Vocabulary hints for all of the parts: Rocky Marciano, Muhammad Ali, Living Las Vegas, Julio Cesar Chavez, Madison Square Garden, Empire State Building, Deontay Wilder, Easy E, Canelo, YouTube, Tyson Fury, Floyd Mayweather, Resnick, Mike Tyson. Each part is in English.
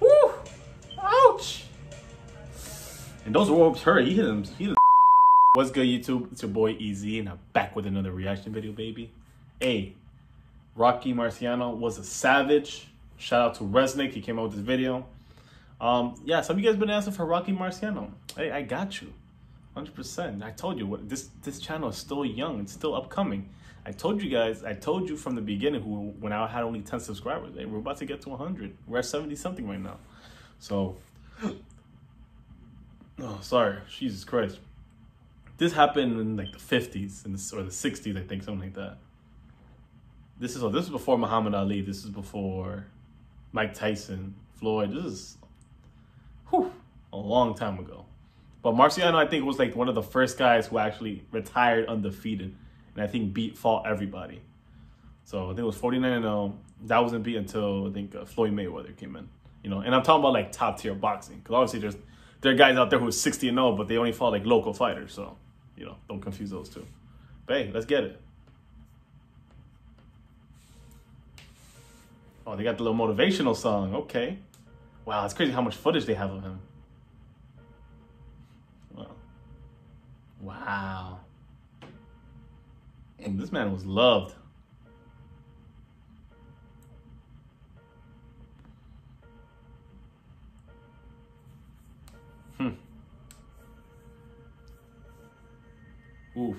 Woo! Ouch! And those ropes hurt. He hit him. He hit him. What's good, YouTube? It's your boy EZ, and I'm back with another reaction video, baby. Hey, Rocky Marciano was a savage. Shout out to Resnick. He came out with this video. Yeah, some of you guys been asking for Rocky Marciano. Hey, I got you. 100%. I told you, what this channel is still young. It's still upcoming. I told you guys, I told you from the beginning when I had only 10 subscribers. Hey, we're about to get to 100. We're at 70-something right now. So, oh, sorry. Jesus Christ. This happened in like the 50s or the 60s, I think, something like that. This is before Muhammad Ali. This is before Mike Tyson, Floyd. This is a long time ago. But Marciano, I think, was like one of the first guys who actually retired undefeated, and I think fought everybody. So I think it was 49-0. That wasn't beat until I think Floyd Mayweather came in. You know, and I'm talking about like top tier boxing, because obviously there are guys out there who are 60-0, but they only fought like local fighters. So you know, don't confuse those two. But hey, let's get it. Oh, they got the little motivational song. Okay, wow, it's crazy how much footage they have of him. Wow. And this man was loved. Oof.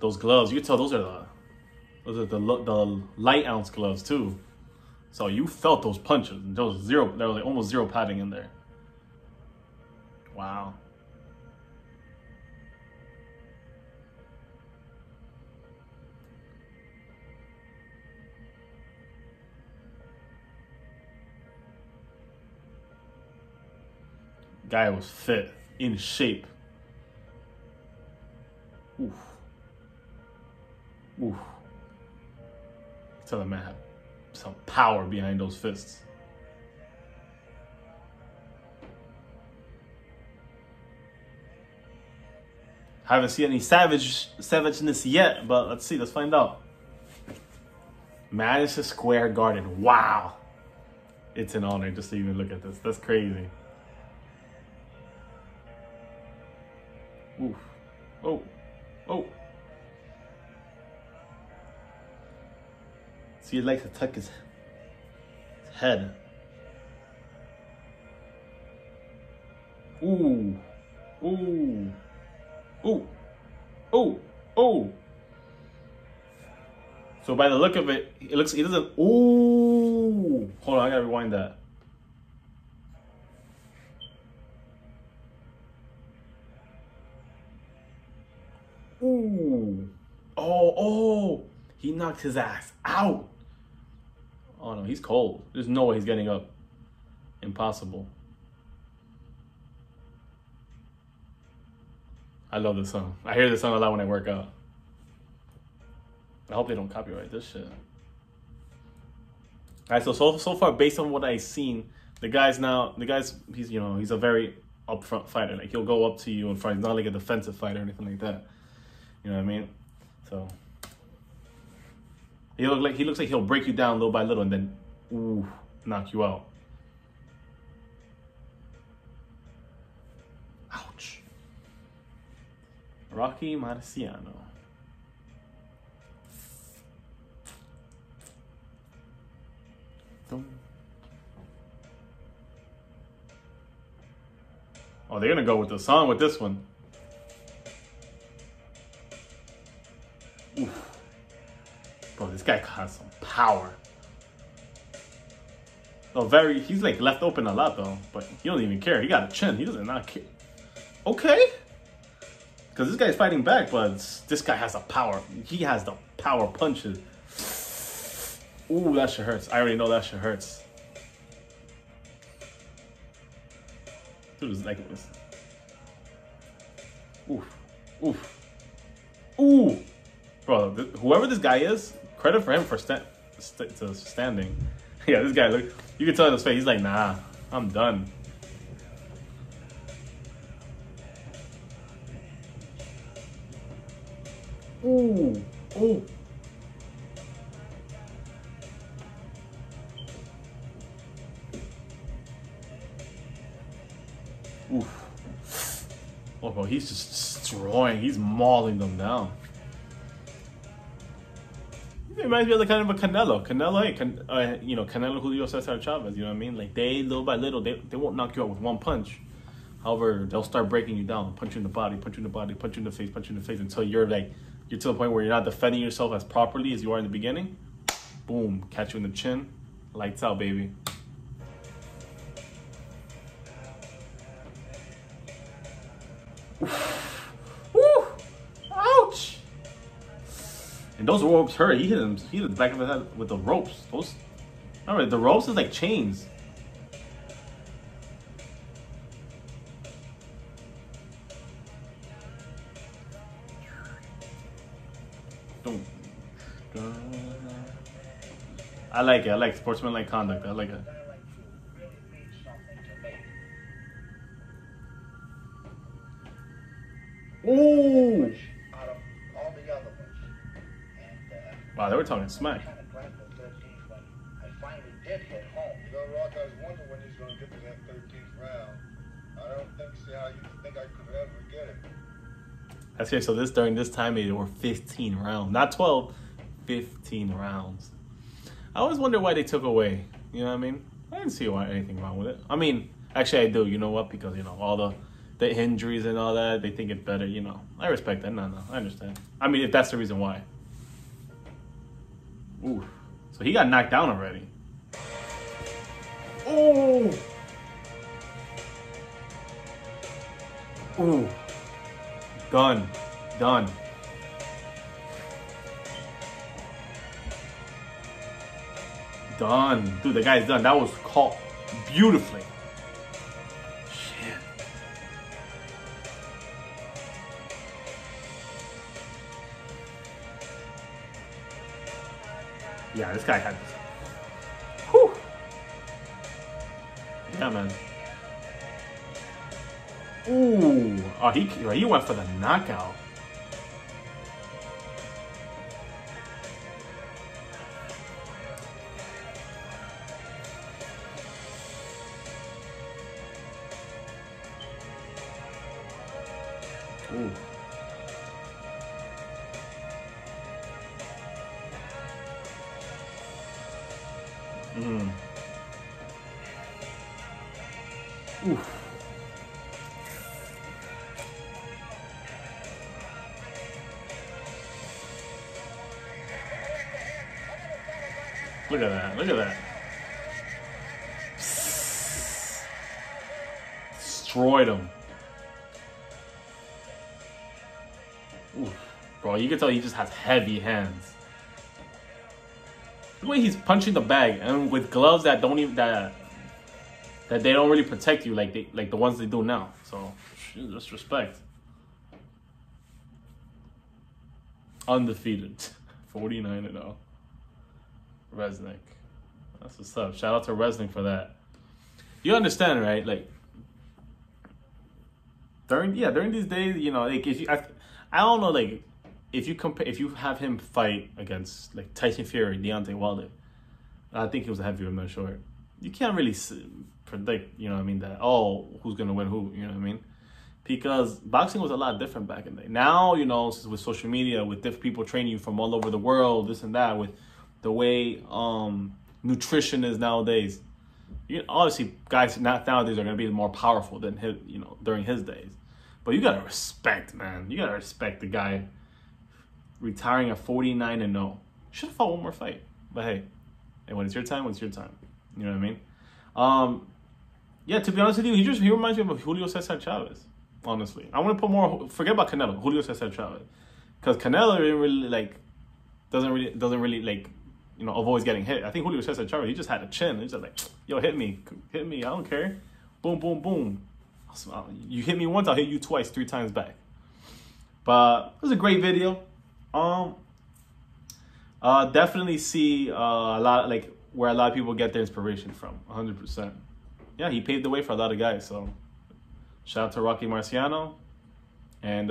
Those gloves, you can tell those are the light ounce gloves too, so you felt those punches. And there was like almost zero padding in there. Wow. Guy was fit, in shape. Oof. Oof. Tell the man had some power behind those fists. Haven't seen any savageness yet, but let's see. Let's find out. Madison Square Garden. Wow, it's an honor just to even look at this. That's crazy. Oof. Oh, oh. He likes to tuck his head. Ooh, ooh, ooh, ooh, ooh. So by the look of it, it doesn't. Ooh, hold on, I gotta rewind that. Ooh, oh, oh. He knocked his ass out. Oh no, he's cold. There's no way he's getting up. Impossible. I love this song. I hear this song a lot when I work out. I hope they don't copyright this shit. All right, so far, based on what I've seen, he's, you know, he's a very upfront fighter. Like, he'll go up to you and fight. He's not like a defensive fighter or anything like that. You know what I mean? So he looks like he'll break you down little by little and then, ooh, knock you out. Ouch. Rocky Marciano. Oh, they're gonna go with the song with this one. Oof. Bro, this guy has some power. Oh, he's like left open a lot though, but he don't even care. He got a chin. He does not care. Okay. Because this guy's fighting back, but this guy has a power. He has the power punches. Ooh, that shit hurts. I already know that shit hurts. Dude is like this. Oof. Oof. Ooh. Bro, whoever this guy is, credit for him for standing. Yeah, this guy, look, you can tell in his face, he's like, nah, I'm done. Ooh, ooh. Oof. Oh, bro, he's just destroying. He's mauling them down. It reminds me of the kind of a Canelo. Canelo, hey, you know, Canelo, Julio Cesar Chavez, you know what I mean? Like, they, little by little, they won't knock you out with one punch. However, they'll start breaking you down, punch you in the body, punch you in the body, punch you in the face, punch you in the face, until you're, like, you're to the point where you're not defending yourself as properly as you are in the beginning. Boom, catch you in the chin. Lights out, baby. Woo! Ouch! And those ropes hurt. He hit him. He hit the back of his head with the ropes. Those, all right, the ropes is like chains. Don't. I like it. I like sportsmanlike conduct. I like it. Ooh. Wow, they were talking smack. I finally did hit home. You know, Rock, I was wondering when he's going to get to that 13th round. I don't think so. How you think I could ever get it? That's okay. So this during this time, they were 15 rounds, not 12, 15 rounds. I always wonder why they took away. You know what I mean? I didn't see why anything wrong with it. I mean, actually, I do. You know what? Because you know all the injuries and all that. They think it better. You know, I respect that. No, I understand. I mean, if that's the reason why. Ooh, so he got knocked down already. Ooh. Ooh. Done. Done. Done. Dude, the guy's done. That was caught beautifully. Shit. Yeah, this guy had this. Whew. Yeah, man. Ooh. Oh, he went for the knockout. Ooh. Mm. Ooh. Look at that, look at that. Psst. Destroyed him. Oof. Bro, you can tell he just has heavy hands. The way he's punching the bag and with gloves that don't even that they don't really protect you like the ones they do now. So just respect. Undefeated. 49-0. Resnick. That's what's up. Shout out to Resnick for that. You understand, right? Like during these days, you know, like if you, I don't know, like if you compare, if you have him fight against like Tyson Fury, Deontay Wilder, I think he was a heavyweight, I'm not sure. You can't really predict, you know what I mean, that who's gonna win who, you know what I mean? Because boxing was a lot different back in the day. Now, you know, with social media, with different people training you from all over the world, this and that, with the way nutrition is nowadays. You obviously guys nowadays are gonna be more powerful than his, you know, during his days. But you gotta respect, man. You gotta respect the guy retiring at 49-0. Should have fought one more fight. But hey, when it's your time, when it's your time. You know what I mean? Yeah, to be honest with you, he reminds me of Julio Cesar Chavez. Honestly, I want to put more. Forget about Canelo. Julio Cesar Chavez, because Canelo didn't really like, doesn't really like, you know, avoid getting hit. I think Julio Cesar Chavez, he just had a chin. He's just like, yo, hit me. I don't care. Boom, boom, boom. You hit me once, I'll hit you twice, 3 times back. But it was a great video. Definitely see a lot, like where a lot of people get their inspiration from. 100%. Yeah, he paved the way for a lot of guys. So shout out to Rocky Marciano, and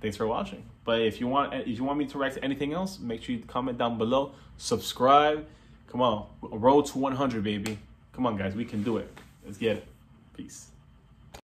Thanks for watching. But if you want me to react to anything else, make sure you comment down below. Subscribe. Come on. Road to 100, baby. Come on, guys. We can do it. Let's get it. Peace.